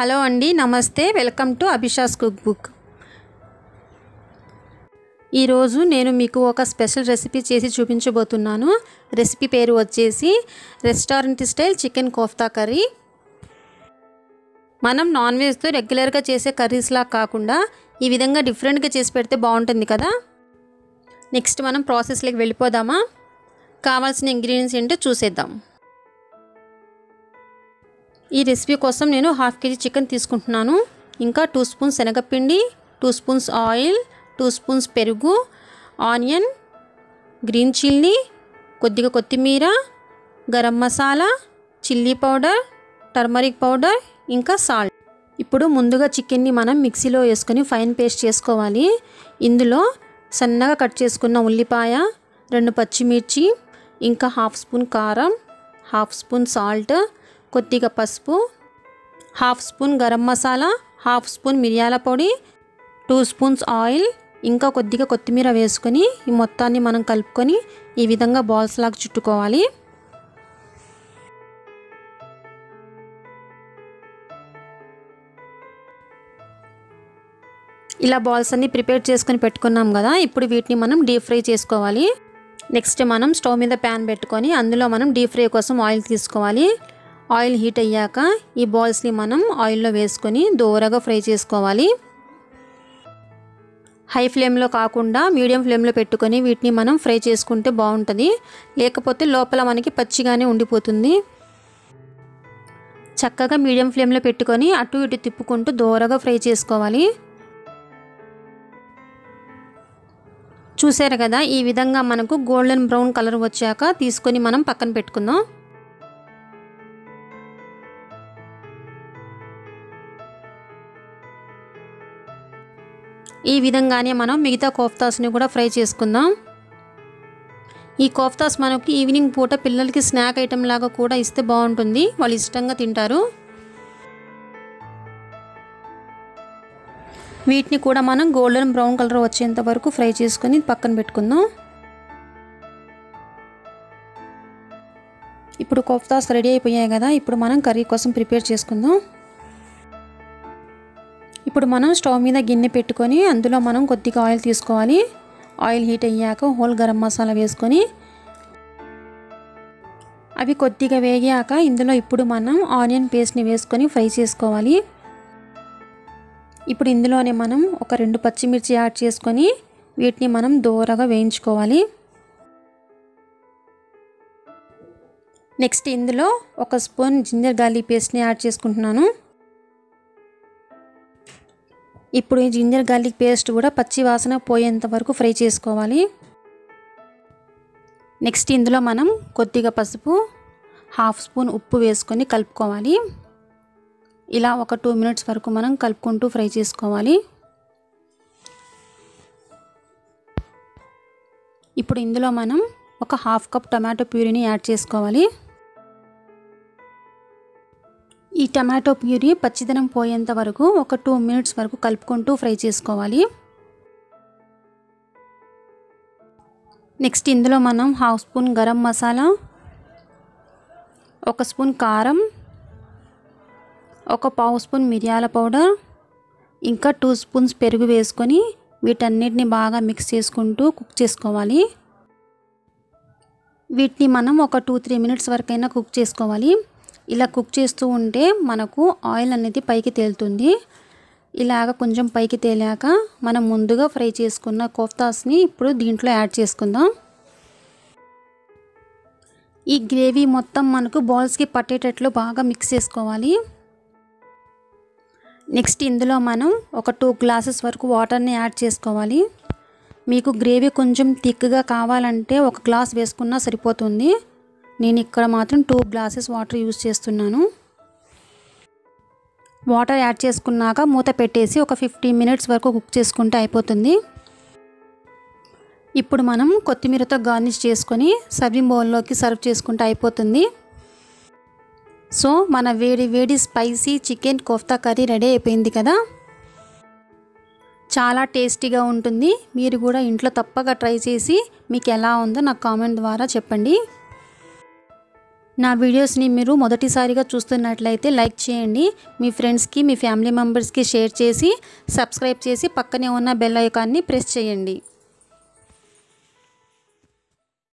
Hello అండి, నమస్తే. Welcome to Abhisha's cook book. ఈరోజు నేను మీకు ఒక స్పెషల్ రెసిపీ చేసి చూపించబోతున్నాను. రెసిపీ పేరు వచ్చేసి restaurant style chicken kofta curry. మనం నాన్ వెజ్తో రెగ్యులర్గా చేసే కర్రీస్లా కాకుండా ఈ విధంగా డిఫరెంట్గా చేసి పెడితే బాగుంటుంది కదా. నెక్స్ట్ మనం ప్రాసెస్లోకి వెళ్ళిపోదామా? కావాల్సిన ఇంగ్రీడియంట్స్ ఏంటో చూసేద్దాం. ఈ రెసిపీ కోసం నేను 1/2 kg చికెన్ తీసుకుంటున్నాను. ఇంకా 2 స్పూన్స్ శనగపిండి, 2 స్పూన్స్ ఆయిల్, 2 స్పూన్స్ పెరుగు, ఆనియన్, గ్రీన్ చిల్లీ, కొద్దిగా కొత్తిమీర, garam masala, chilli powder, turmeric powder, ఇంకా సాల్ట్. ఇప్పుడు ముందుగా చికెన్ని మనం మిక్సీలో వేసుకొని ఫైన్ పేస్ట్ చేసుకోవాలి. ఇందులో సన్నగా కట్ చేసుకున్న ఉల్లిపాయ, 2 పచ్చిమిర్చి, ఇంకా 1/2 స్పూన్ కారం, 1/2 స్పూన్ సాల్ట్, కొద్దిగా పసుపు, 1/2 స్పూన్ గరం మసాలా, 1/2 స్పూన్ మిరియాల పొడి, 2 స్పూన్స్ ఆయిల్, ఇంకా కొద్దిగా కొత్తిమీర వేసుకొని ఈ మొత్తాన్ని మనం కలుపుకొని ఈ విధంగా బాల్స్ లాగా చుట్టుకోవాలి. ఇలా బాల్స్ అన్ని ప్రిపేర్ చేసుకొని పెట్టుకున్నాం కదా. ఇప్పుడు వీటిని మనం డీప్ ఫ్రై చేసుకోవాలి. నెక్స్ట్ మనం స్టవ్ మీద ప్యాన్ పెట్టుకొని అందులో మనం డీప్ ఫ్రై కోసం ఆయిల్ తీసుకోవాలి. ఆయిల్ హీట్ అయ్యాక ఈ బాల్స్ని మనం ఆయిల్లో వేసుకొని దోరగా ఫ్రై చేసుకోవాలి. హై ఫ్లేమ్లో కాకుండా మీడియం ఫ్లేమ్లో పెట్టుకొని వీటిని మనం ఫ్రై చేసుకుంటే బాగుంటుంది. లేకపోతే లోపల మనకి పచ్చిగానే ఉండిపోతుంది. చక్కగా మీడియం ఫ్లేమ్లో పెట్టుకొని అటు ఇటు తిప్పుకుంటూ దోరగా ఫ్రై చేసుకోవాలి. చూసారు కదా, ఈ విధంగా మనకు గోల్డెన్ బ్రౌన్ కలర్ వచ్చాక తీసుకొని మనం పక్కన పెట్టుకుందాం. ఈ విధంగానే మనం మిగతా కోఫ్తాస్ని కూడా ఫ్రై చేసుకుందాం. ఈ కోఫ్తాస్ మనకి ఈవినింగ్ పూట పిల్లలకి స్నాక్ ఐటెం లాగా కూడా ఇస్తే బాగుంటుంది. వాళ్ళు ఇష్టంగా తింటారు. వీటిని కూడా మనం గోల్డెన్ బ్రౌన్ కలర్ వచ్చేంత వరకు ఫ్రై చేసుకొని పక్కన పెట్టుకుందాం. ఇప్పుడు కోఫ్తాస్ రెడీ అయిపోయాయి కదా. ఇప్పుడు మనం కర్రీ కోసం ప్రిపేర్ చేసుకుందాం. ఇప్పుడు మనం స్టవ్ మీద గిన్నె పెట్టుకొని అందులో మనం కొద్దిగా ఆయిల్ తీసుకోవాలి. ఆయిల్ హీట్ అయ్యాక హోల్ గరం మసాలా వేసుకొని అవి కొద్దిగా వేగాక ఇందులో ఇప్పుడు మనం ఆనియన్ పేస్ట్ని వేసుకొని ఫ్రై చేసుకోవాలి. ఇప్పుడు ఇందులోనే మనం ఒక 2 పచ్చిమిర్చి యాడ్ చేసుకొని వీటిని మనం దోరగా వేయించుకోవాలి. నెక్స్ట్ ఇందులో 1 స్పూన్ జింజర్ గార్లిక్ పేస్ట్ని యాడ్ చేసుకుంటున్నాను. ఇప్పుడు ఈ జింజర్ గార్లిక్ పేస్ట్ కూడా పచ్చి వాసన పోయేంత వరకు ఫ్రై చేసుకోవాలి. నెక్స్ట్ ఇందులో మనం కొద్దిగా పసుపు, 1/2 స్పూన్ ఉప్పు వేసుకొని కలుపుకోవాలి. ఇలా ఒక 2 minutes వరకు మనం కలుపుకుంటూ ఫ్రై చేసుకోవాలి. ఇప్పుడు ఇందులో మనం ఒక 1/2 కప్ టమాటో ప్యూరీని యాడ్ చేసుకోవాలి. ఈ టమాటో ప్యూరీ పచ్చిదనం పోయేంత వరకు ఒక 2 minutes వరకు కలుపుకుంటూ ఫ్రై చేసుకోవాలి. నెక్స్ట్ ఇందులో మనం 1/2 స్పూన్ గరం మసాలా, 1 స్పూన్ కారం, 1 పావు స్పూన్ మిరియాల పౌడర్, ఇంకా 2 స్పూన్స్ పెరుగు వేసుకొని వీటన్నిటిని బాగా మిక్స్ చేసుకుంటూ కుక్ చేసుకోవాలి. వీటిని మనం ఒక 2-3 minutes వరకైనా కుక్ చేసుకోవాలి. ఇలా కుక్ చేస్తూ ఉంటే మనకు ఆయిల్ అనేది పైకి తేలుతుంది. ఇలాగ కొంచెం పైకి తేలాక మనం ముందుగా ఫ్రై చేసుకున్న కోఫ్తాస్ని ఇప్పుడు దీంట్లో యాడ్ చేసుకుందాం. ఈ గ్రేవీ మొత్తం మనకు బాల్స్కి పట్టేటట్లు బాగా మిక్స్ చేసుకోవాలి. నెక్స్ట్ ఇందులో మనం ఒక 2 glasses వరకు వాటర్ని యాడ్ చేసుకోవాలి. మీకు గ్రేవీ కొంచెం థిక్గా కావాలంటే 1 glass వేసుకున్నా సరిపోతుంది. నేను ఇక్కడ మాత్రం 2 glasses వాటర్ యూజ్ చేస్తున్నాను. వాటర్ యాడ్ చేసుకున్నాక మూత పెట్టేసి ఒక 15 minutes వరకు కుక్ చేసుకుంటే అయిపోతుంది. ఇప్పుడు మనం కొత్తిమీరతో గార్నిష్ చేసుకొని సర్వింగ్ బౌల్లోకి సర్వ్ చేసుకుంటే అయిపోతుంది. సో మన వేడి వేడి spicy chicken kofta curry ready అయిపోయింది కదా. చాలా టేస్టీగా ఉంటుంది. మీరు కూడా ఇంట్లో తప్పక ట్రై చేసి మీకు ఎలా ఉందో నాకు కామెంట్ ద్వారా చెప్పండి. నా వీడియోస్ ని మీరు మొదటిసారిగా చూస్తున్నట్లయితే లైక్ చేయండి మీ ఫ్రెండ్స్ కి మీ ఫ్యామిలీ మెంబర్స్ కి షేర్ చేసి సబ్స్క్రైబ్ చేసి పక్కనే ఉన్న బెల్ ఐకాన్ ని ప్రెస్ చేయండి